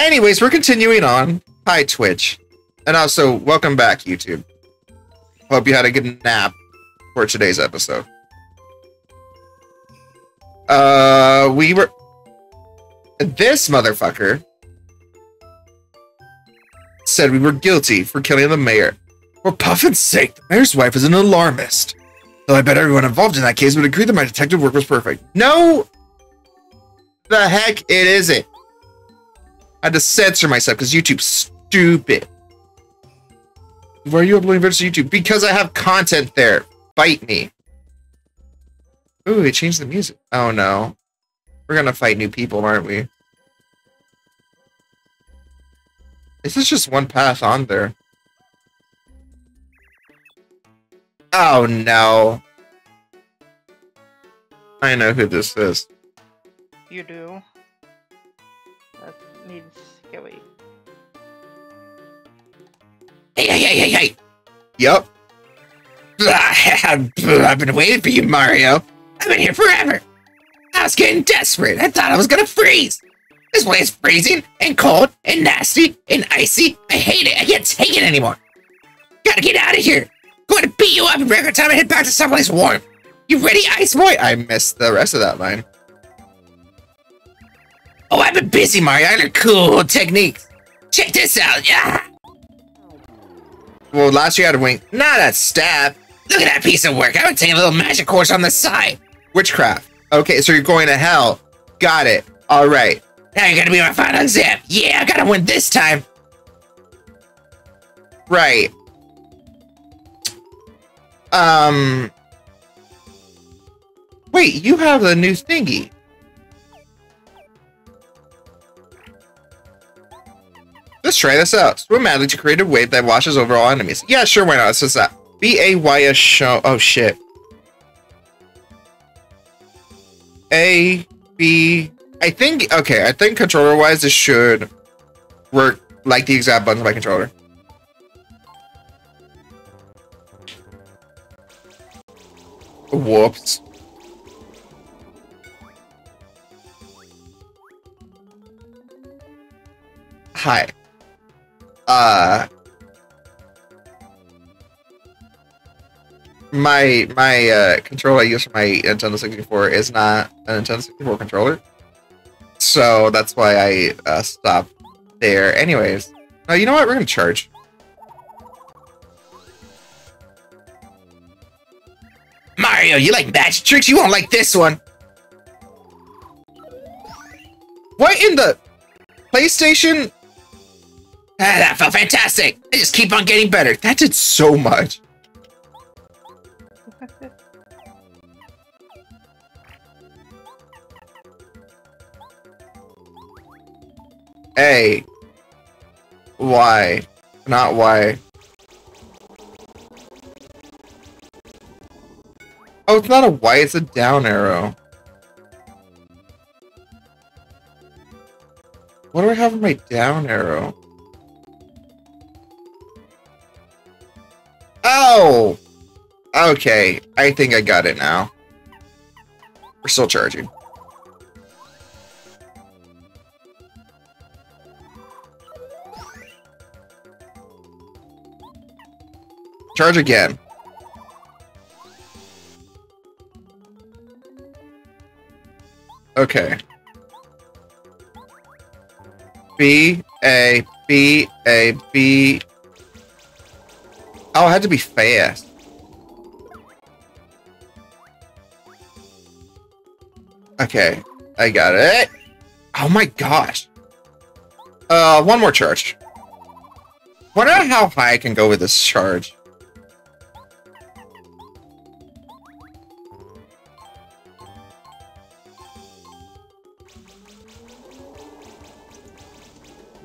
Anyways, we're continuing on. Hi, Twitch. And also, welcome back, YouTube. Hope you had a good nap for today's episode. We were... This motherfucker said we were guilty for killing the mayor. For Puffin's sake, the mayor's wife is an alarmist. Though I bet everyone involved in that case would agree that my detective work was perfect. No! The heck it isn't. I had to censor myself because YouTube's stupid. Why are you uploading videos to YouTube? Because I have content there. Fight me. Ooh, it changed the music. Oh no. We're gonna fight new people, aren't we? This is just one path on there. Oh no. I know who this is. You do. That needs Skilly. Hey, hey, hey, hey, hey! Yup. I've been waiting for you, Mario. I've been here forever. I was getting desperate. I thought I was gonna freeze. This place is freezing and cold and nasty and icy. I hate it. I can't take it anymore. Gotta get out of here. Going to beat you up in record time and head back to someplace warm. You ready, Ice Boy? I missed the rest of that line. Oh, I've been busy, Mario. I learned cool techniques. Check this out. Yeah. Well, last year I had a wink. Not a stab. Look at that piece of work. I would take a little magic course on the side. Witchcraft. Okay, so you're going to hell. Got it. All right. Now you're going to be my final exam. Yeah, I got to win this time. Right. Wait, you have a new thingy. Let's try this out. Swim madly to create a wave that washes over all enemies. Yeah, sure, why not? It's just that. B-A-Y-S show. Oh, shit. A-B... I think... Okay, I think controller-wise, this should work like the exact buttons of my controller. Whoops. Hi. My controller I use for my Nintendo64 is not a Nintendo64 controller. So that's why I stopped there. Anyways. Oh, you know what? We're gonna charge. Mario, you like magic tricks? You won't like this one. What in the PlayStation? Ah, that felt fantastic. I just keep on getting better. That did so much. A. Y. Not Y. Oh, it's not a Y, it's a down arrow. What do I have in my down arrow? Oh! Okay, I think I got it now. We're still charging. Charge again. Okay. B, A, B, A, B. Oh, it had to be fast. Okay, I got it. Oh my gosh. One more charge. Wonder how high I can go with this charge.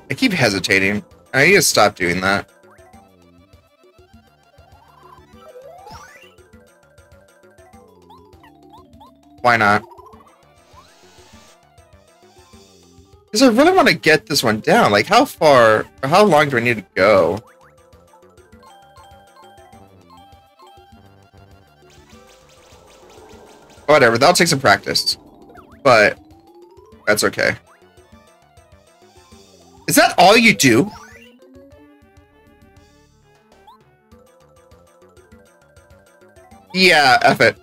I keep hesitating. I need to stop doing that. Why not? Because I really want to get this one down. Like, how far, or how long do I need to go? Whatever, that'll take some practice. But, that's okay. Is that all you do? Yeah, F it.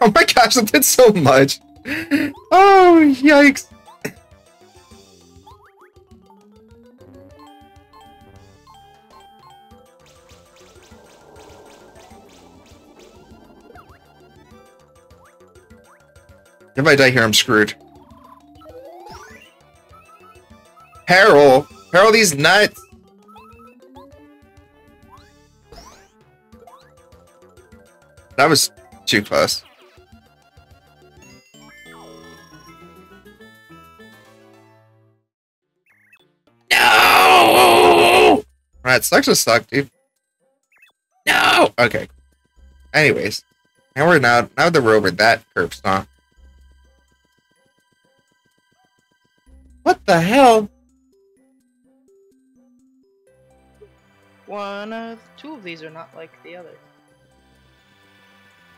Oh my gosh, that did so much. Oh, yikes. If I die here, I'm screwed. Peril! Peril these nuts! That was too close. No! Alright, sucks to suck, dude. No! Okay. Anyways. Now that we're over that curb stomp. What the hell? Two of these are not like the other.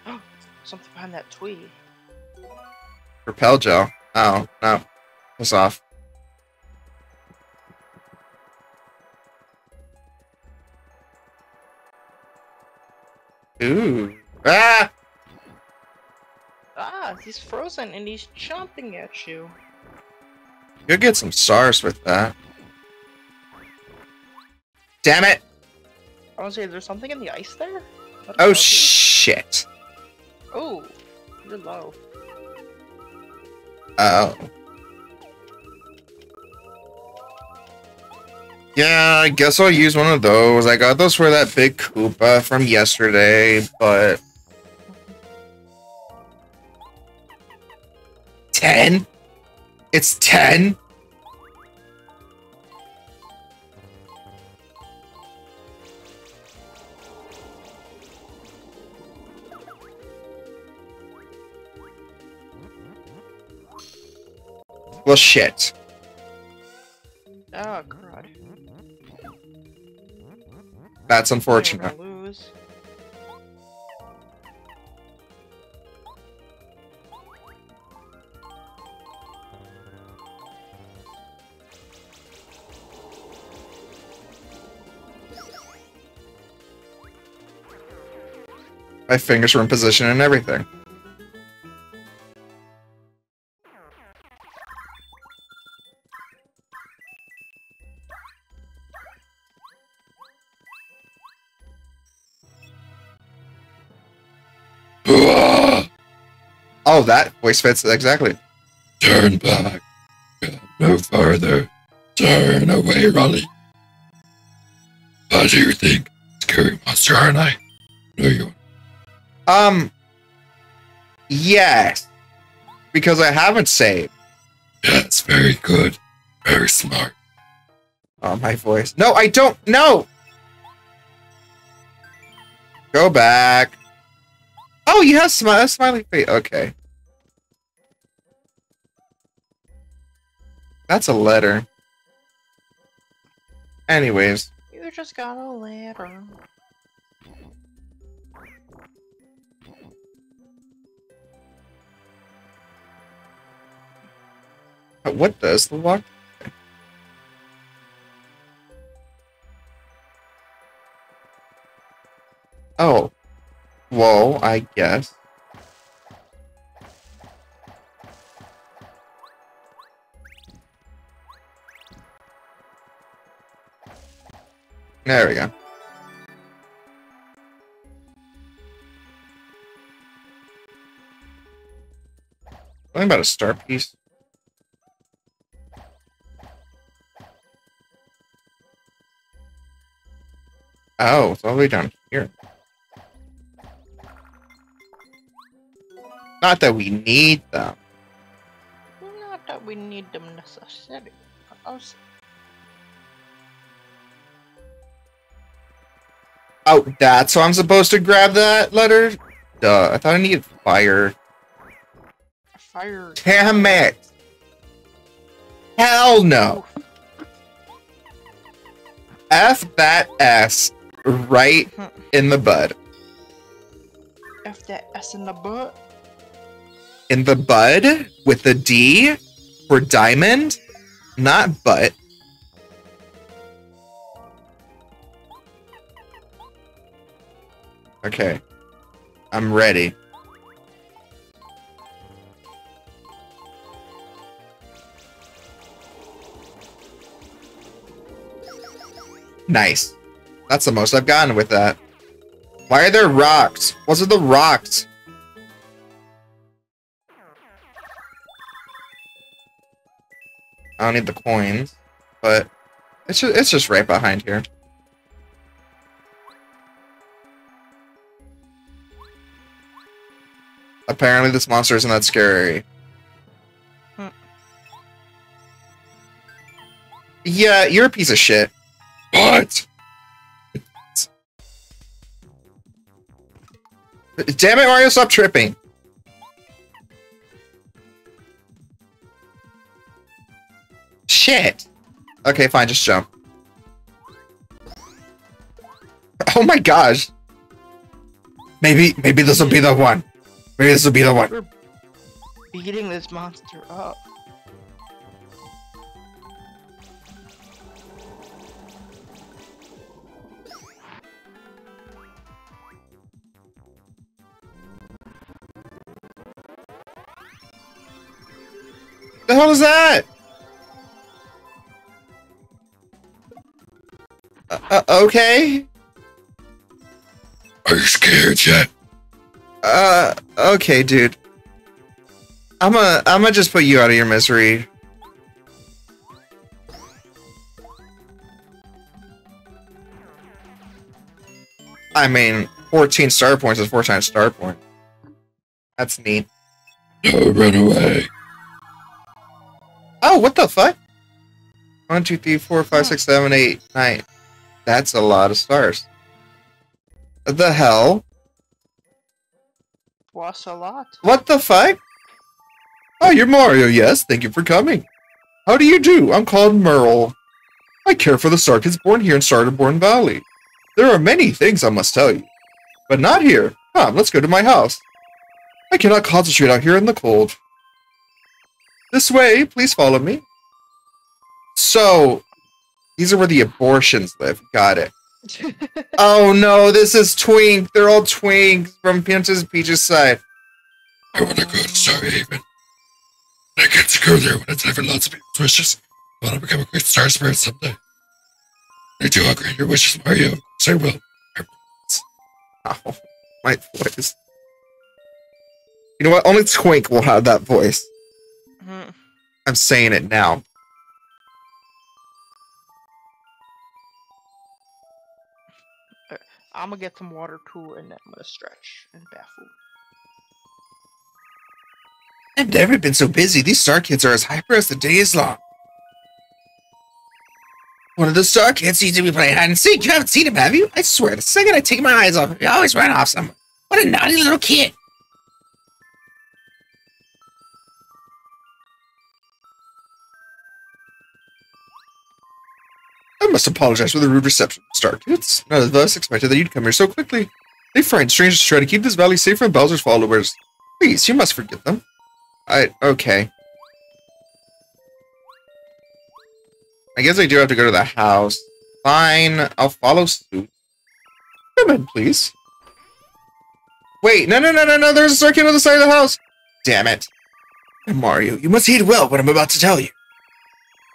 Oh, something behind that tree. Repel gel. Oh, no. It's off. Ooh. Ah! Ah, he's frozen and he's chomping at you. You'll get some stars with that. Damn it! I was gonna say, is there something in the ice there? Oh shit! Oh, you're low. Oh. Yeah, I guess I'll use one of those. I got those for that big Koopa from yesterday, but 10. It's 10? Well, shit. Oh, God. That's unfortunate. My fingers were in position and everything. Oh, that voice fits exactly. Turn back. No further. Turn away, Raleigh. How do you think? Scary monster, aren't I? No, you aren't. Yes, because I haven't saved. That's very good. Very smart. Oh, my voice. No, I don't know. Go back. Oh, you have smiley face. Okay. That's a letter. Anyways. You just got a letter. What does the lock? Oh, whoa! I guess. There we go. Something about a star piece. Oh, it's all the way down here. Not that we need them. Not that we need them necessarily. Oh, that's why I'm supposed to grab that letter? Duh, I thought I needed fire. Fire. Damn it! Hell no! F that S. Right in the bud. F that S in the butt? In the bud? With the D? for diamond, not butt. Okay, I'm ready. Nice. That's the most I've gotten with that. Why are there rocks? What's with the rocks? I don't need the coins, but it's just right behind here. Apparently this monster isn't that scary. Hmm. Yeah, you're a piece of shit. What? Damn it, Mario, stop tripping. Shit. Okay, fine, just jump. Oh my gosh. Maybe this will be the one. Maybe this will be the one. We're beating this monster up. The hell is that? Okay. Are you scared yet? Okay, dude. I'ma just put you out of your misery. I mean, 14 star points is 4 times star point. That's neat. Oh, run away. Oh, what the fuck? 1, 2, 3, 4, 5, 6, 7, 8, 9. That's a lot of stars. The hell? What's a lot? What the fuck? Oh, you're Mario, yes. Thank you for coming. How do you do? I'm called Merle. I care for the star kids born here in Starborn Valley. There are many things I must tell you. But not here. Come, let's go to my house. I cannot concentrate out here in the cold. This way, please follow me. So, these are where the abortions live. Got it. Oh no, this is Twink. They're all Twinks from Princess Peach's side. I want to go to Star Haven. I get to go there when it's time for lots of people's wishes. I want to become a great star spirit someday. I do agree your wishes, Mario. So I will. Ow, my voice. You know what? Only Twink will have that voice. I'm saying it now. I'm gonna get some water too, and then I'm gonna stretch and baffle. I've never been so busy. These star kids are as hyper as the day is long. One of the star kids seems to be playing hide and seek. You haven't seen him, have you? I swear, the second I take my eyes off him, he always ran off somewhere. What a naughty little kid! I must apologize for the rude reception, Star Kids. None of us expected that you'd come here so quickly. They frightened strangers to try to keep this valley safe from Bowser's followers. Please, you must forgive them. Okay. I guess I do have to go to the house. Fine, I'll follow suit. Come in, please. Wait, no, there's a Star Kid on the side of the house! Damn it. Mario, you must heed well what I'm about to tell you.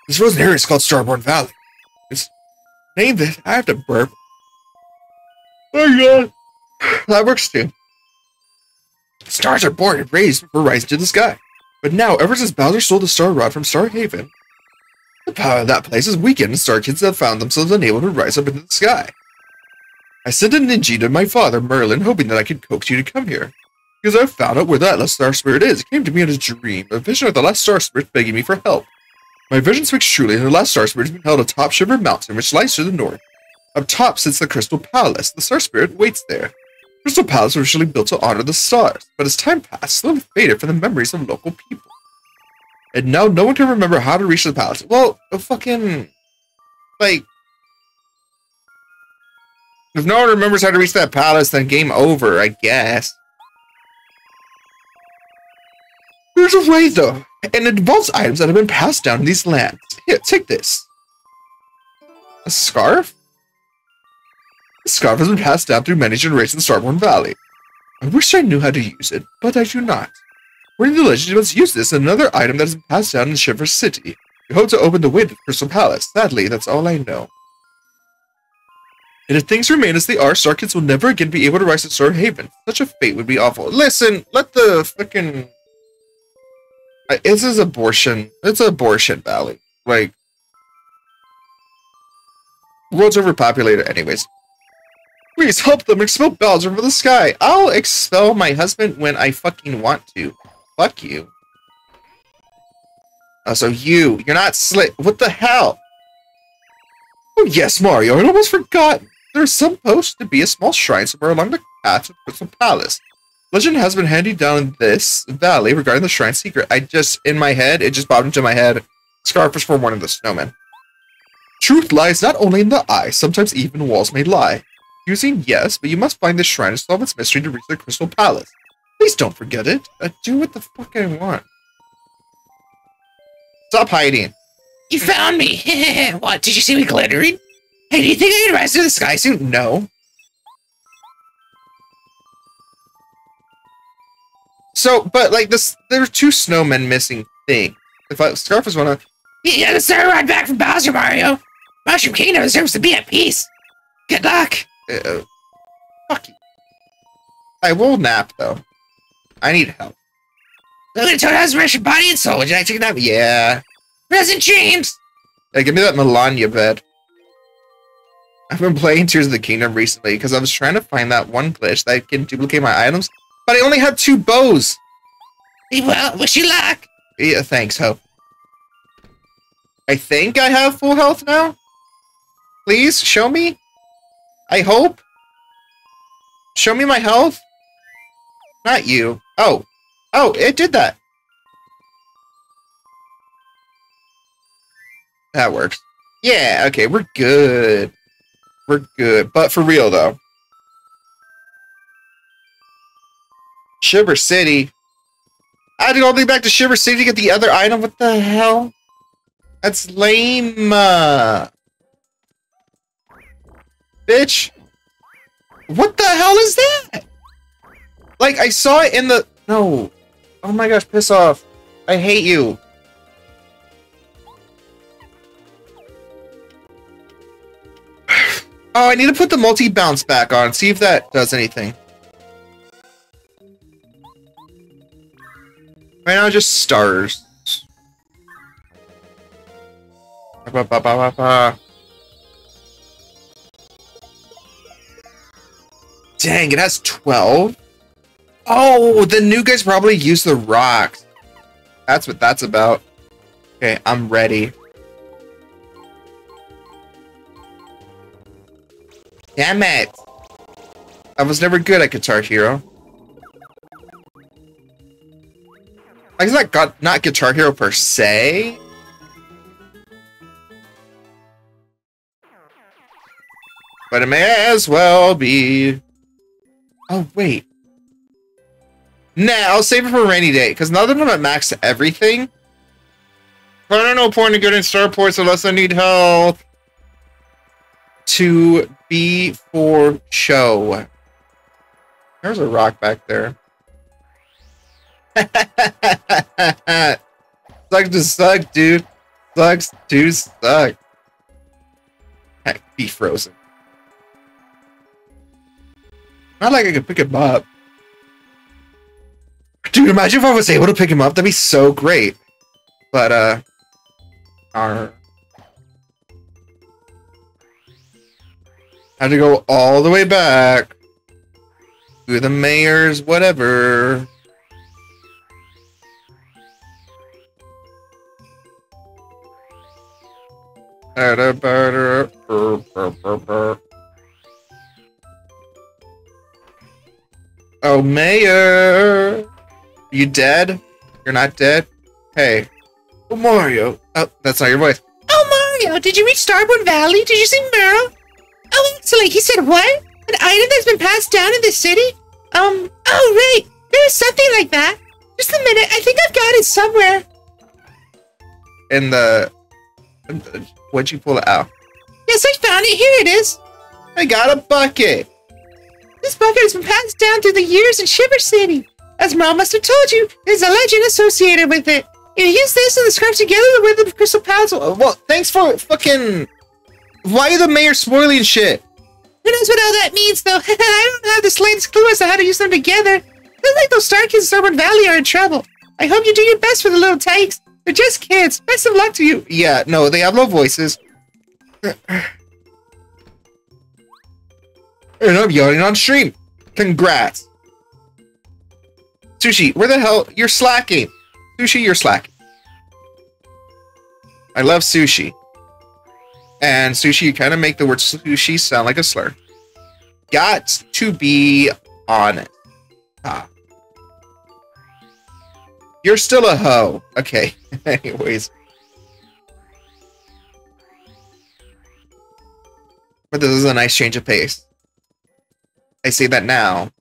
This frozen area is called Starborn Valley. Name this. I have to burp. Oh my god. That works too. Stars are born and raised before rising to the sky. But now, ever since Bowser stole the star rod from Star Haven, the power of that place is weakened and star kids have found themselves unable to rise up into the sky. I sent a ninja to my father, Merlin, hoping that I could coax you to come here. Because I found out where that last star spirit is. It came to me in a dream, a vision of the last star spirit begging me for help. My vision speaks truly, and the last star spirit has been held atop Shiver Mountain, which lies to the north. Up top sits the Crystal Palace. The star spirit waits there. Crystal Palace was originally built to honor the stars, but as time passed, slowly faded from the memories of local people. And now no one can remember how to reach the palace. Well, if no one remembers how to reach that palace, then game over, I guess. There's a way, though. and advanced items that have been passed down in these lands. Here, take this. A scarf? The scarf has been passed down through many generations in Starborn Valley. I wish I knew how to use it, but I do not. Reading the legend, you must use this and another item that has been passed down in Shiver City. You hope to open the way to Crystal Palace. Sadly, that's all I know. And if things remain as they are, Star Kids will never again be able to rise to Star Haven. Such a fate would be awful. Listen, let the frickin'... This is abortion. It's abortion valley. Like... The world's overpopulated anyways. Please help them expel Bowser from the sky. I'll expel my husband when I fucking want to. Fuck you. Oh, so you're not slit. What the hell? Oh yes, Mario, I almost forgot. There's supposed to be a small shrine somewhere along the path of Crystal Palace. Legend has been handed down in this valley regarding the shrine secret. It just popped into my head. Scarf was for one of the snowmen. Truth lies not only in the eye, sometimes even walls may lie. Using yes, but you must find this shrine and solve its mystery to reach the Crystal Palace. Please don't forget it. I do what the fuck I want. Stop hiding. You found me! What, did you see me glittering? Hey, do you think I can rise to the sky soon? No. So, but like this, there were two snowmen missing things. If I, Scarf was one of them. Yeah, the star ride back from Bowser, Mario. Mushroom Kingdom deserves to be at peace. Good luck. Fuck you. I will nap though. I need help. Lily Toad has rest your body and soul. Would you like to take a nap? Yeah. Present dreams. Hey, give me that Melania bed. I've been playing Tears of the Kingdom recently because I was trying to find that one glitch that can duplicate my items, but I only had two bows. Well, wish you luck. Yeah, thanks, Hope. I think I have full health now. Please show me. I hope. Show me my health. Not you. Oh. Oh, it did that. That works. Yeah, okay, we're good. We're good. But for real, though. Shiver City. I had to go back to Shiver City to get the other item. What the hell? That's lame. Bitch. What the hell is that? Like, I saw it in the... No. Oh my gosh, piss off. I hate you. Oh, I need to put the multi-bounce back on. See if that does anything. Right now, just stars. Dang, it has 12? Oh, the new guys probably use the rocks. That's what that's about. Okay, I'm ready. Damn it! I was never good at Guitar Hero. I guess not Guitar Hero per se. But it may as well be. Oh, wait. Nah, I'll save it for a rainy day, because now that I'm at max to everything, I don't know point in getting star points unless I need help. To be for show. There's a rock back there. Sucks to suck, dude. Sucks to suck. Heck, be frozen. Not like I could pick him up. Dude, imagine if I was able to pick him up. That'd be so great. But, our... I have to go all the way back to the mayor's whatever. Oh, mayor, you dead? You're not dead? Hey, oh, Mario. Oh, that's not your voice. Oh, Mario, did you reach Starborn Valley? Did you see Merle? Oh, excellent. He said what? An item that's been passed down in this city? Oh, right. There was something like that. Just a minute. I think I've got it somewhere. in the... What'd you pull it out? Yes, I found it. Here it is. I got a bucket. This bucket has been passed down through the years in Shiver City. As Merle must have told you, there's a legend associated with it. You use this and the scraps together with the Crystal Palace. Oh, well, thanks for fucking... Why are the mayor swirly and shit? Who knows what all that means, though? I don't have the slightest clue as to how to use them together. Looks like those Star Kids in Starborn Valley are in trouble. I hope you do your best for the little tanks. They're just kids. Best of luck to you. Yeah, no, they have low voices. And I'm yelling on stream. Congrats. Sushi, where the hell? You're slacking. Sushi, you're slacking. I love sushi. And sushi, you kind of make the word sushi sound like a slur. Got to be honest. Ah. You're still a hoe. Okay. Anyways. But this is a nice change of pace. I say that now.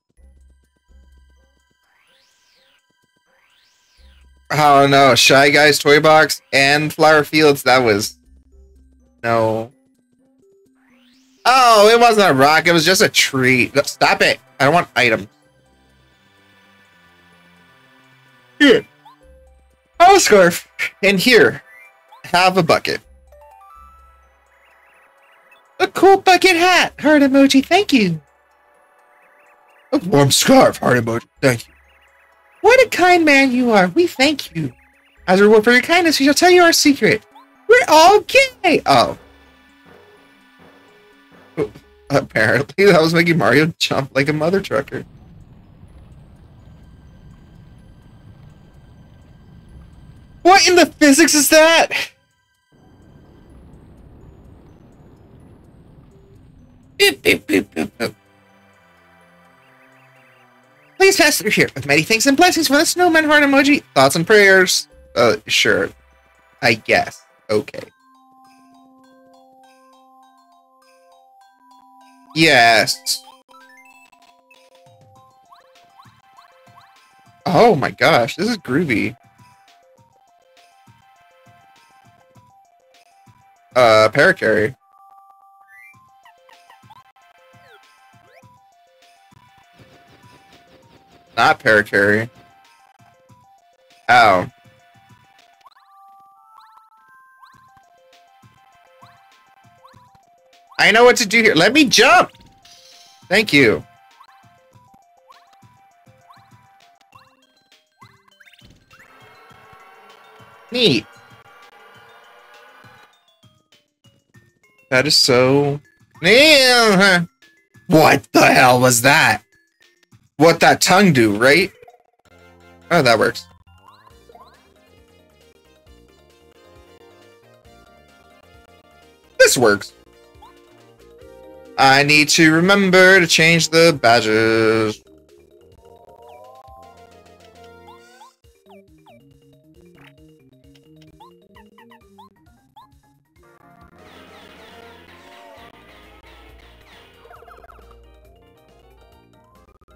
Oh no, Shy Guys, Toy Box, and Flower Fields, that was... No. Oh, it wasn't a rock, it was just a tree. Stop it! I don't want items. Here. Oh, scarf! And here, have a bucket. A cool bucket hat! Heart emoji, thank you! A warm scarf! Heart emoji, thank you! What a kind man you are. We thank you. As a reward for your kindness, we shall tell you our secret. We're all gay. Oh. Apparently, that was making Mario jump like a mother trucker. What in the physics is that? Beep, beep, beep, beep, beep. Please pass through here with many thanks and blessings for the snowman heart emoji. Thoughts and prayers. Sure. I guess. Okay. Yes. Oh my gosh, this is groovy. Paracarry. Not paracarry. Ow. I know what to do here. Let me jump! Thank you. Neat. That is so... What the hell was that? What that tongue do, right? Oh, that works. This works. I need to remember to change the badges.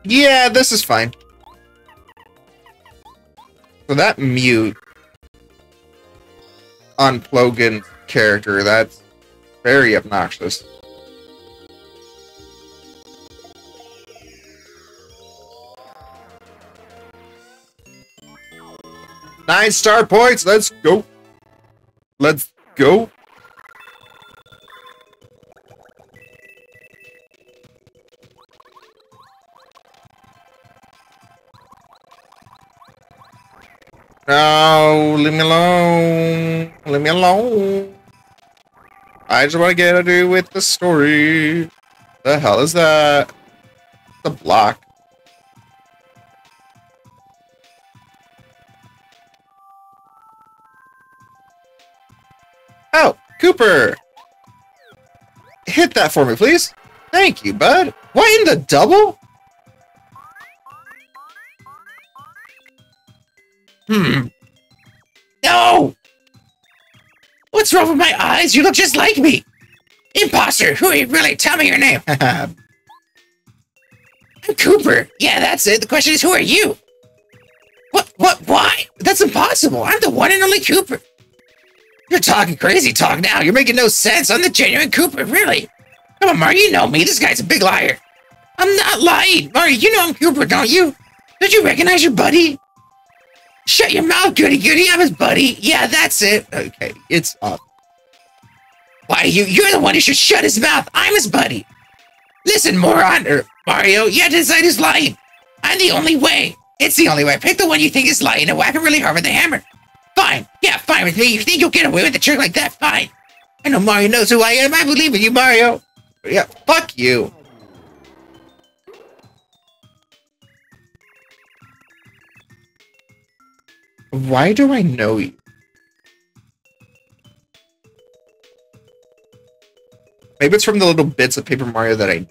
Yeah, this is fine. So that mute on Plogan's character, that's very obnoxious. Nine star points, let's go. Let's go. No, leave me alone. Leave me alone. I just want to get to do with the story. The hell is that? The block. Oh, Kooper! Hit that for me, please. Thank you, bud. What in the double? Hmm. No! What's wrong with my eyes? You look just like me! Imposter! Who are you really? Tell me your name! I'm Kooper! Yeah, that's it. The question is, who are you? What? Why? That's impossible! I'm the one and only Kooper! You're talking crazy talk now. You're making no sense. I'm the genuine Kooper, really. Come on, Mario, you know me. This guy's a big liar. I'm not lying. Mario, you know I'm Kooper, don't you? Don't you recognize your buddy? Shut your mouth, goody-goody. I'm his buddy. Yeah, that's it. Okay, it's off. Why, you're the one who should shut his mouth. I'm his buddy. Listen, moron, or Mario, you have to decide who's lying. I'm the only way. It's the only way. Pick the one you think is lying and whack him really hard with the hammer. Fine. Yeah, fine with me. You think you'll get away with a trick like that? Fine. I know Mario knows who I am. I believe in you, Mario. Yeah, fuck you. Why do I know you? Maybe it's from the little bits of Paper Mario that I...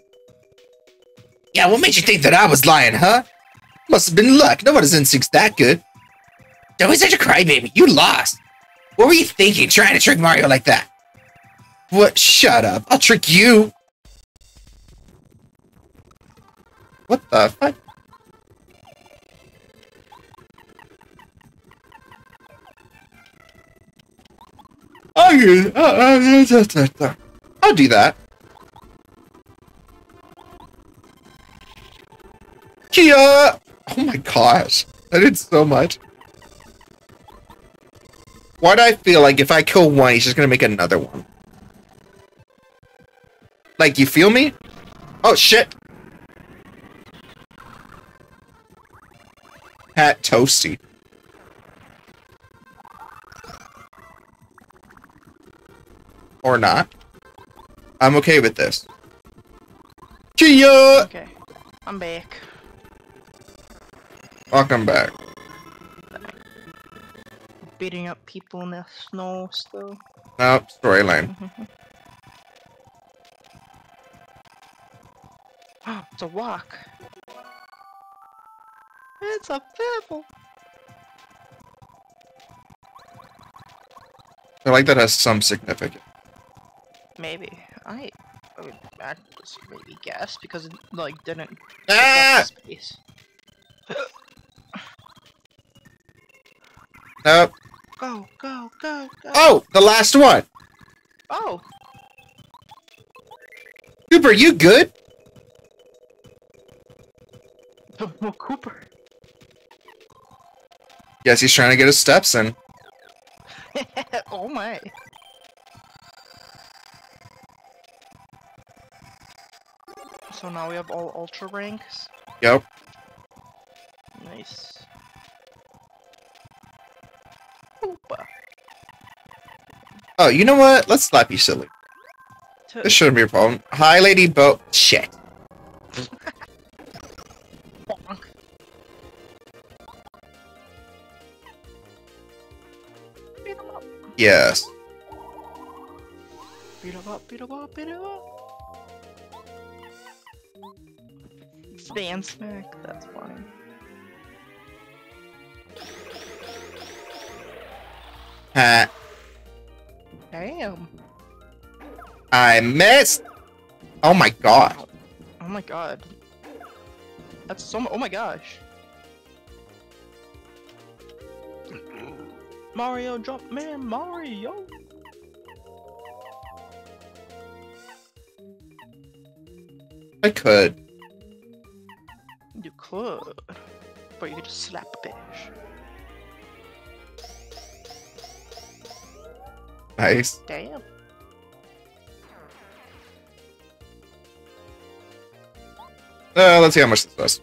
Yeah, what made you think that I was lying, huh? Must have been luck. Nobody's instinct's that good. Don't be such a crybaby. You lost. What were you thinking, trying to trick Mario like that? What? Shut up. I'll trick you. What the fuck? I'll do that. Kia! Oh my gosh. I did so much. Why do I feel like if I kill one, he's just gonna make another one? Like, you feel me? Oh, shit. Hat toasty. Or not. I'm okay with this. Kia! Okay. I'm back. Welcome back. Beating up people in the snow still. No, storyline. Oh, it's a walk. It's a pebble. I like that has some significance. Maybe. I mean, I just maybe guess because it like didn't pick up the space. Nope. Go, go, go, go. Oh, the last one. Oh. Kooper, you good? Oh, Kooper. Yes, he's trying to get his steps in. Oh my. So now we have all ultra ranks? Yep. Nice. Koopa. Oh, you know what? Let's slap you silly. This shouldn't be a problem. Hi, Lady Bo. Shit. Yes. Beat him up, beat him up, beat him up. Stand smack, that's funny. Ha. Damn. I missed. Oh my god. Oh my god. That's so. Oh my gosh. Mario, jump, man, Mario! I could. You could. But you could just slap a bitch. Nice. Damn. Let's see how much this does.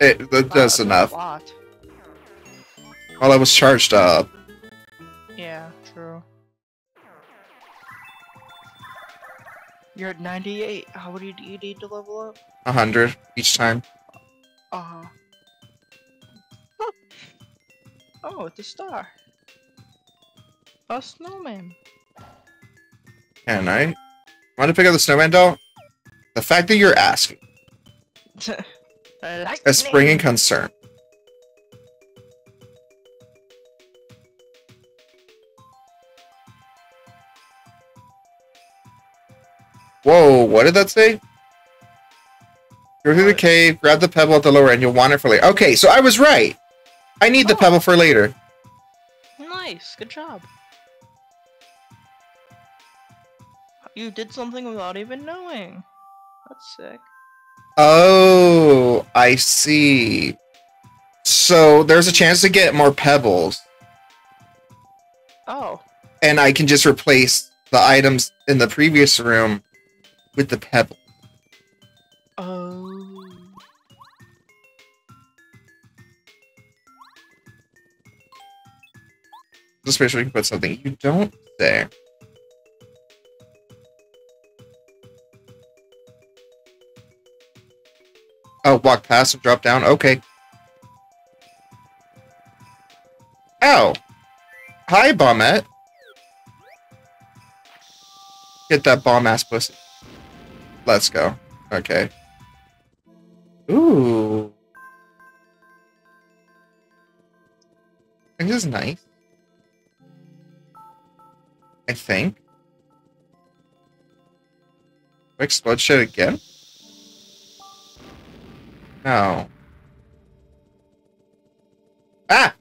It does enough. While I was charged up. Yeah, true. You're at 98. How would you need to level up? 100 each time. Uh-huh. Oh, it's a star. A snowman. Can I? Want to pick up the snowman doll? The fact that you're asking. That's bringing concern. Whoa, what did that say? Go through the cave, grab the pebble at the lower end, you'll want it for later. Okay, so I was right. I need the pebble for later. Nice, good job. You did something without even knowing. That's sick. Oh, I see. So there's a chance to get more pebbles. Oh. And I can just replace the items in the previous room with the pebble. Oh. Just make sure we can put something you don't say. Oh, walk past and drop down. Okay. Ow. Hi, Bombette. Get that bomb-ass pussy. Let's go. Okay. Ooh. I think this is nice. I think. Explode shit again? No. Ah!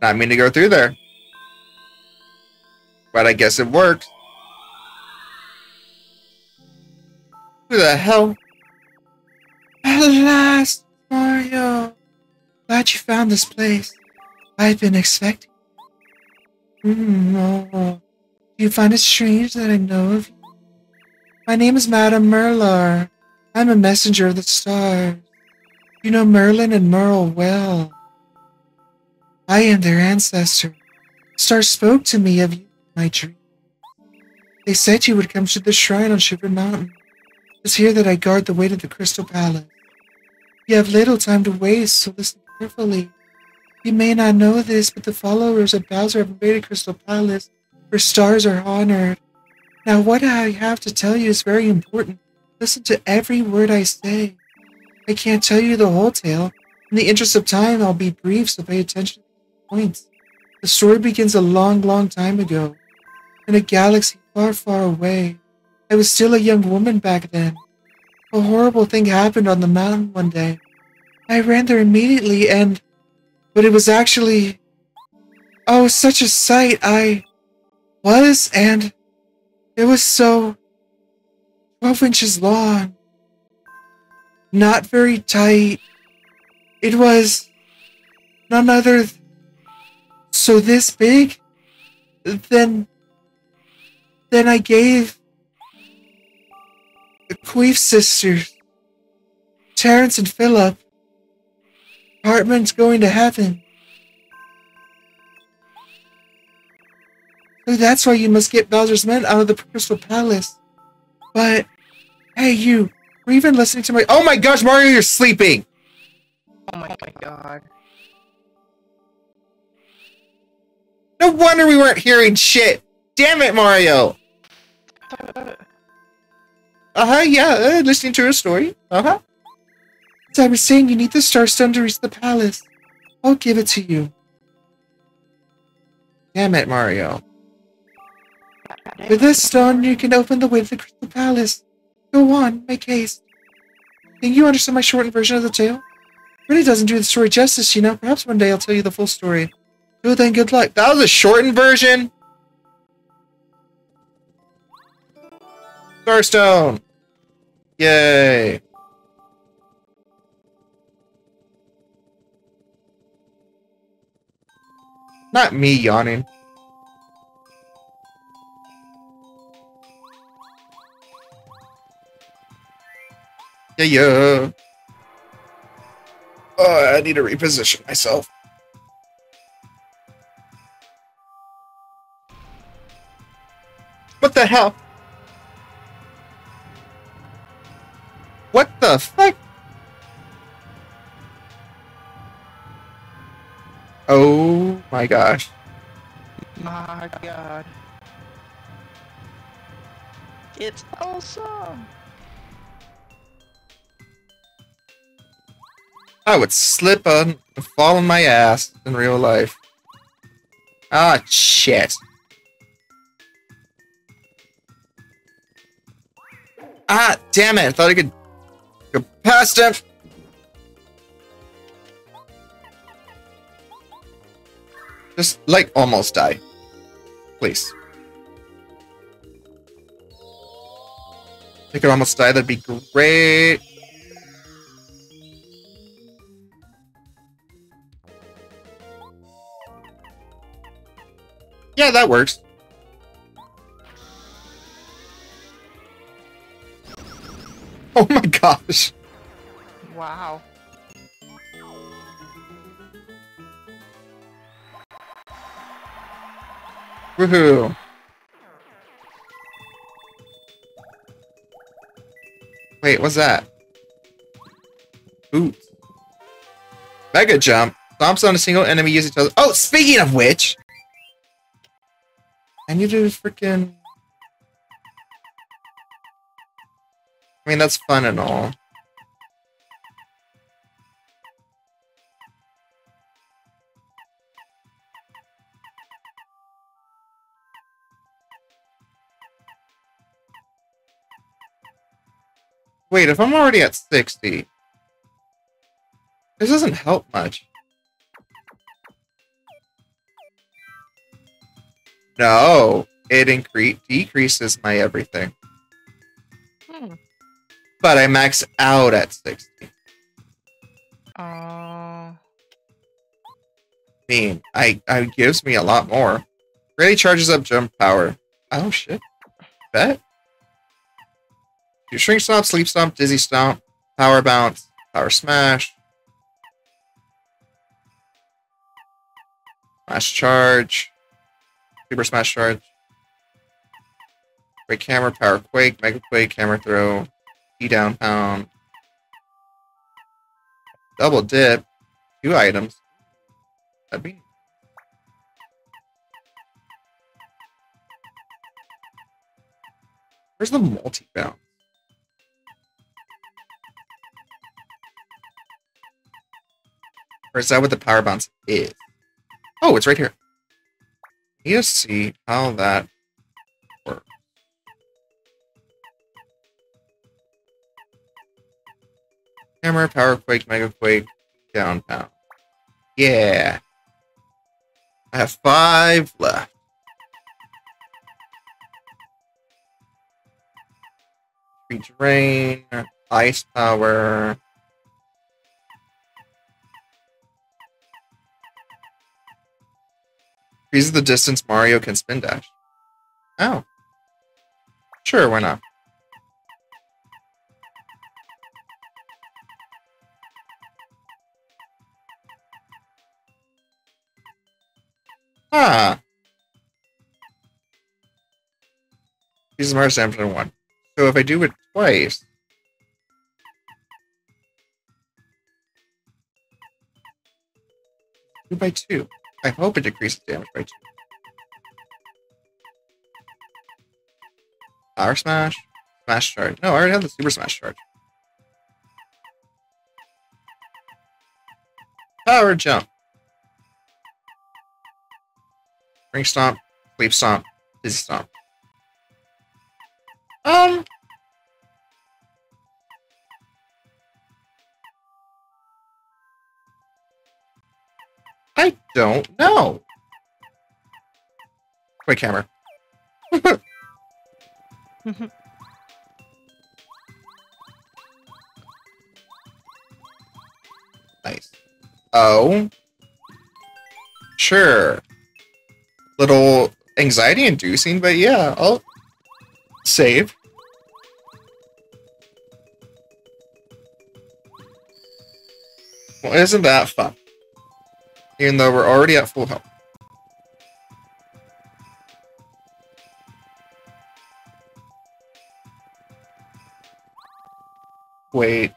Not mean to go through there. But I guess it worked. Who the hell? At last, Mario. Glad you found this place. I've been expecting. Oh. Do you find it strange that I know of you? My name is Madame Merlar. I'm a messenger of the stars. You know Merlin and Merle well. I am their ancestor. Stars spoke to me of you in my dream. They said you would come to the shrine on Shiver Mountain. It's here that I guard the way to the Crystal Palace. You have little time to waste, so listen carefully. You may not know this, but the followers of Bowser have invaded Crystal Palace, where stars are honored. Now what I have to tell you is very important. Listen to every word I say. I can't tell you the whole tale. In the interest of time, I'll be brief, so pay attention to the points. The story begins a long, long time ago. In a galaxy far, far away. I was still a young woman back then. A horrible thing happened on the mountain one day. I ran there immediately and... But it was actually... Oh, such a sight I... was and... It was so... 12 inches long. Not very tight. It was... none other... So this big? Then I gave... The Queef sisters, Terrence and Philip, Hartman's going to heaven. So that's why you must get Bowser's men out of the Crystal Palace. But, hey you, were you even listening to my- Oh my gosh, Mario, you're sleeping! Oh my god. No wonder we weren't hearing shit! Damn it, Mario! Listening to her story. As I was saying, you need the Starstone to reach the palace. I'll give it to you. Damn it, Mario. With this stone, you can open the way to the Crystal Palace. Go on, make haste. Think you understand my shortened version of the tale? It really doesn't do the story justice, you know. Perhaps one day I'll tell you the full story. Well then, good luck. That was a shortened version? Starstone! Yay! Not me yawning. Yeah. Oh, I need to reposition myself. What the hell? What the fuck? Oh my gosh. My god. It's awesome. I would slip on and fall on my ass in real life. Ah, shit. Ah, damn it. I thought I could go past him. Just, like, almost die. Please. If you could almost die, that'd be great. Yeah, that works. Oh my gosh. Wow. Woohoo. Wait, what's that? Ooh. Mega jump. Stomps on a single enemy, use each other. Oh, speaking of which. I need to freaking. I mean, that's fun and all. Wait, if I'm already at 60, this doesn't help much. No, it decreases my everything. Hmm. But I max out at 60. I mean, it gives me a lot more. Really charges up jump power. Oh shit. Bet. Do shrink stomp, sleep stomp, dizzy stomp, power bounce, power smash, smash charge, super smash charge, break hammer, power quake, mega quake, hammer throw, E down pound, double dip, 2 items. That'd be. Where's the multi bounce? Or is that what the power bounce is? Oh, it's right here. You just see how that works. Hammer, power quake, mega quake, down pound. Yeah. I have 5 left. Free terrain, ice power. These are the distance Mario can spin dash. Oh. Sure, why not? Huh. These are Mario Samson 1. So if I do it twice... Two by 2. I hope it decreases damage by 2. Power smash. Smash charge. No, I already have the super smash charge. Power jump. Ring stomp. Sleep stomp. Dizzy stomp. I don't know. Quick hammer. Nice. Oh. Sure. Little anxiety inducing, but yeah, I'll save. Well, isn't that fun? Even though we're already at full health. Wait.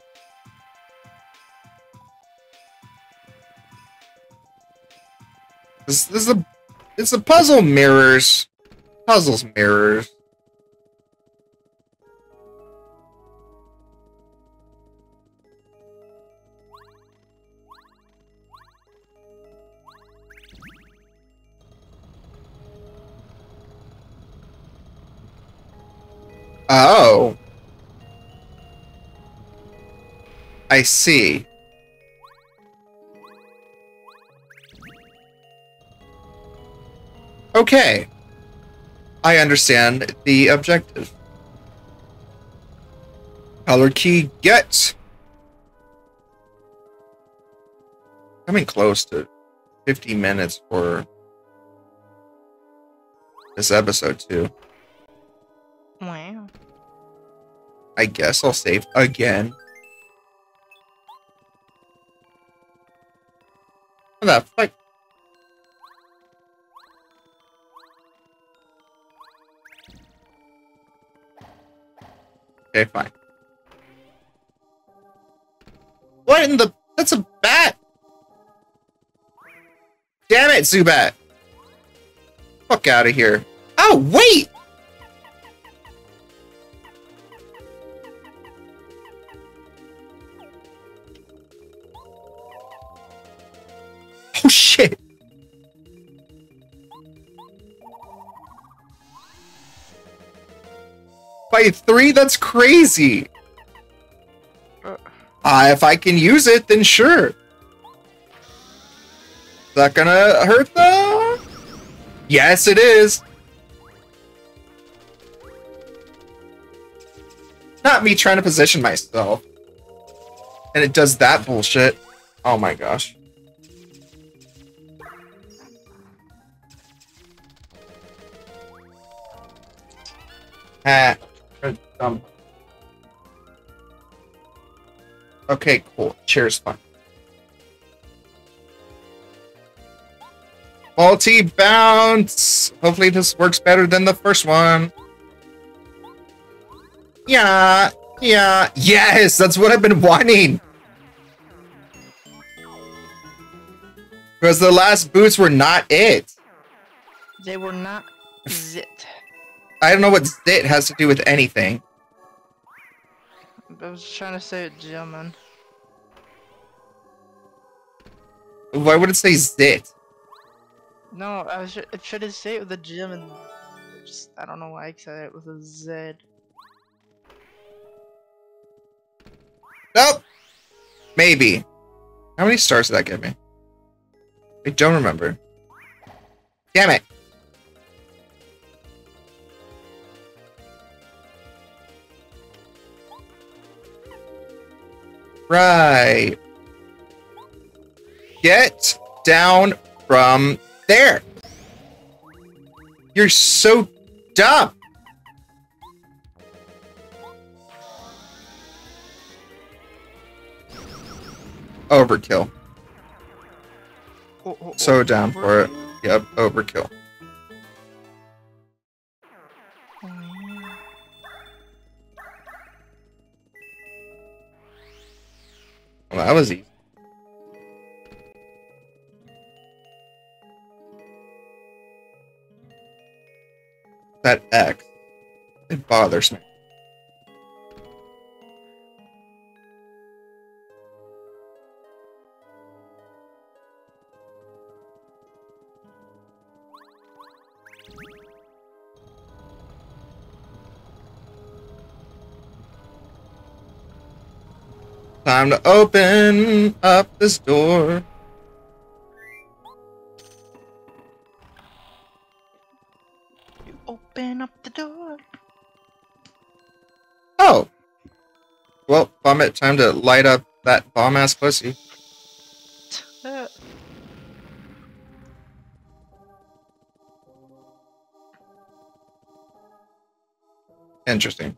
This is a... It's a puzzle mirrors. Puzzles mirrors. Oh. I see. Okay. I understand the objective. Color key gets. Coming close to 50 minutes for this episode, too. Wow. I guess I'll save again. What the fuck? Okay, fine. What in the... That's a bat! Damn it, Zubat! Fuck out of here. Oh, wait! Oh, shit! By 3? That's crazy! If I can use it, then sure. Is that gonna hurt though? Yes, it is. Not me trying to position myself. And it does that bullshit. Oh my gosh. Ah. Okay, cool. Cheers, fun. Multi bounce. Hopefully this works better than the first one. Yeah, yeah, yes. That's what I've been wanting. Because the last boots were not it. They were not zit. I don't know what zit has to do with anything. I was trying to say it, German. Why would it say zit? No, I should have said it with a German. I don't know why I said it with a Z. Nope! Maybe. How many stars did that give me? I don't remember. Damn it! Right. Get down from there. You're so dumb. Overkill. So down for it. Yep, overkill. Well, that was easy. That X. It bothers me. Time to open up this door. You open up the door. Oh! Well, bomb it. Time to light up that bomb ass pussy. Interesting.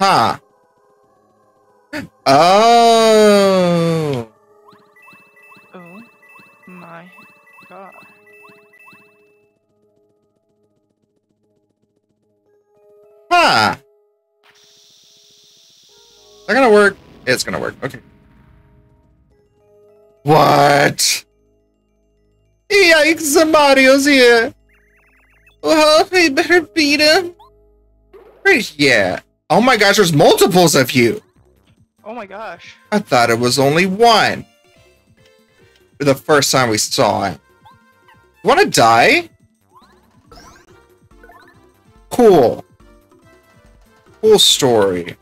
Huh. Oh. Oh my god. Huh. Is that gonna work? It's gonna work. Okay. What? Yikes, Mario's here. Well, I better beat him. Yeah. Oh my gosh, there's multiples of you! Oh my gosh. I thought it was only one. For the first time we saw it. Wanna die? Cool. Cool story.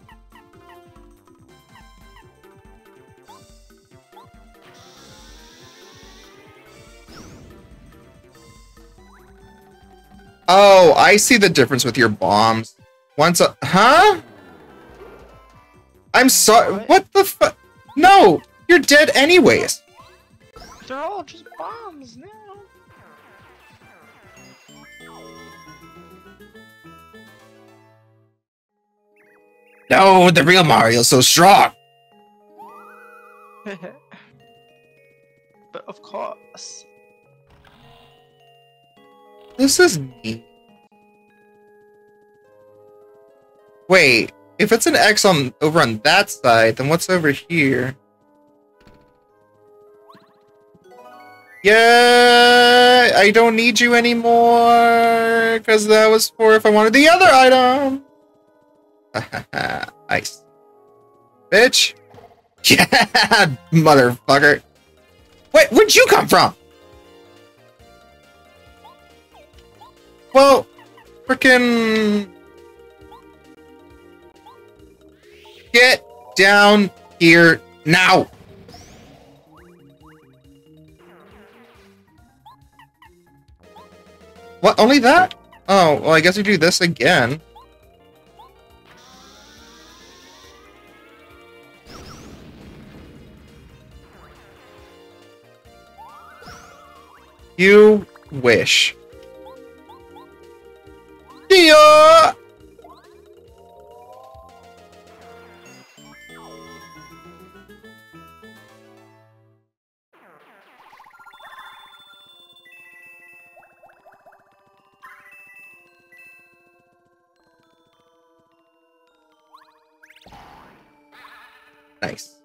Oh, I see the difference with your bombs. Once a- Huh? I'm sorry. What the fuck? No! You're dead anyways! They're all just bombs now! No, the real Mario's so strong! But of course. This is neat. Wait, if it's an X on over on that side, then what's over here? Yeah, I don't need you anymore, because that was for if I wanted the other item. Ice. Bitch. Yeah, motherfucker. Wait, where'd you come from? Well, frickin'... Get down here now! What, only that? Oh, well, I guess we do this again. You wish. Dia! Nice.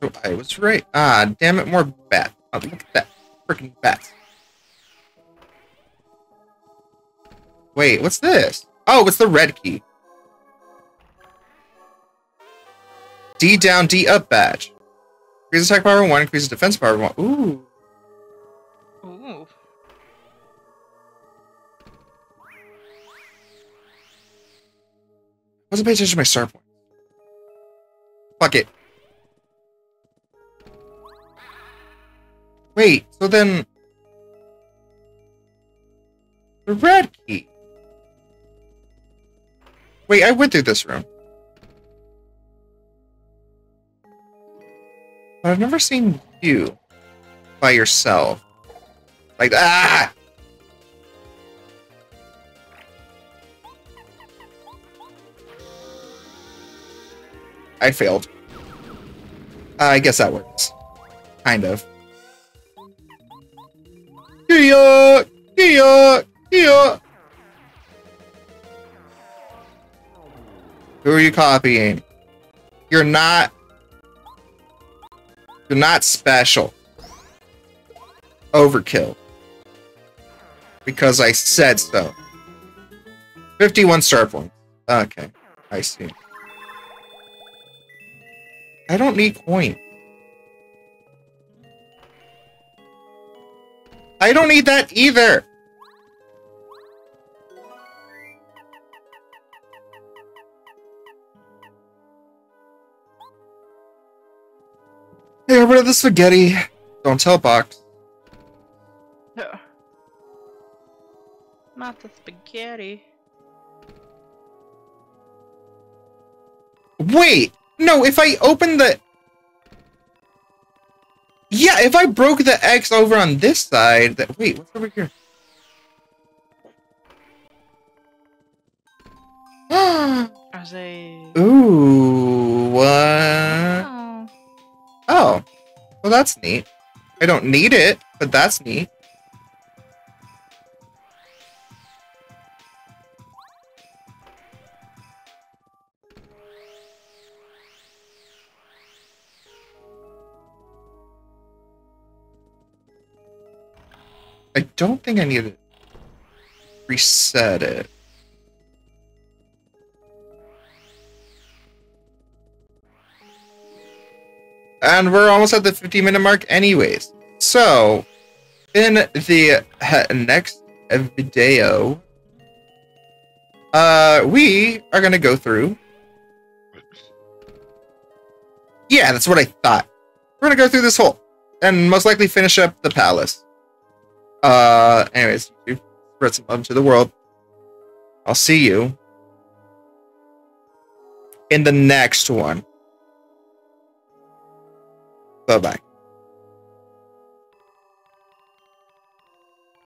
So I was right. Ah, damn it, more bats. Oh, look at that. Freaking bats. Wait, what's this? Oh, it's the red key. D down, D up badge. Increases attack power 1, increases defense power 1. Ooh. Ooh. Wasn't paying attention to my star point. Fuck it. Wait, so then... The red key. Wait, I went through this room. But I've never seen you by yourself. Like, ah! I failed. I guess that works. Kind of. Yuck! Yuck! Yuck! Who are you copying? You're not. You're not special. Overkill. Because I said so. 51 star points. Okay, I see. I don't need coin. I don't need that either. Hey, rid of the spaghetti. Don't tell Box. No. Not the spaghetti. Wait. No, if I open the... Yeah, if I broke the X over on this side... That... Wait, what's over here? Are they... Ooh, what? Oh. Oh. Well, that's neat. I don't need it, but that's neat. I don't think I need to reset it. And we're almost at the 50-minute mark anyways. So, in the next video, we are going to go through... Yeah, that's what I thought. We're going to go through this whole... And most likely finish up the palace. Anyways, we've spread some love to the world. I'll see you in the next one. Bye-bye.